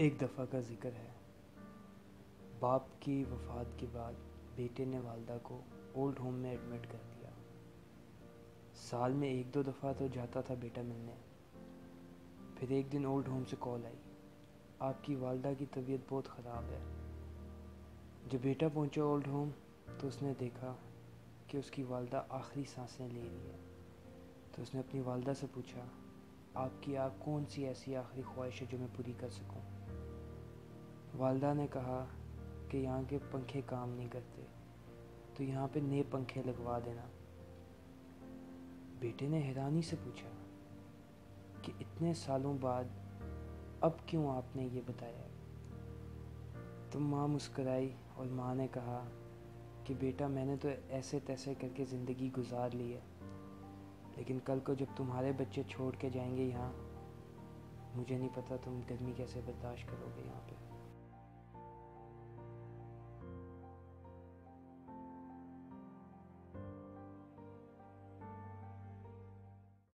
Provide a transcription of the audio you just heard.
एक दफ़ा का जिक्र है, बाप की वफ़ात के बाद बेटे ने वालदा को ओल्ड होम में एडमिट कर दिया। साल में एक दो दफ़ा तो जाता था बेटा मिलने। फिर एक दिन ओल्ड होम से कॉल आई, आपकी वालदा की तबीयत बहुत ख़राब है। जब बेटा पहुंचा ओल्ड होम तो उसने देखा कि उसकी वालदा आखिरी सांसें ले रही है। तो उसने अपनी वालदा से पूछा, आपकी आप कौन सी ऐसी आखिरी ख्वाहिश है जो मैं पूरी कर सकूं? वालदा ने कहा कि यहाँ के पंखे काम नहीं करते, तो यहाँ पे नए पंखे लगवा देना। बेटे ने हैरानी से पूछा कि इतने सालों बाद अब क्यों आपने ये बताया? तो माँ मुस्कराई और माँ ने कहा कि बेटा, मैंने तो ऐसे तैसे करके ज़िंदगी गुजार ली है, लेकिन कल को जब तुम्हारे बच्चे छोड़ के जाएंगे यहाँ, मुझे नहीं पता तुम गर्मी कैसे बर्दाश्त करोगे यहाँ पे।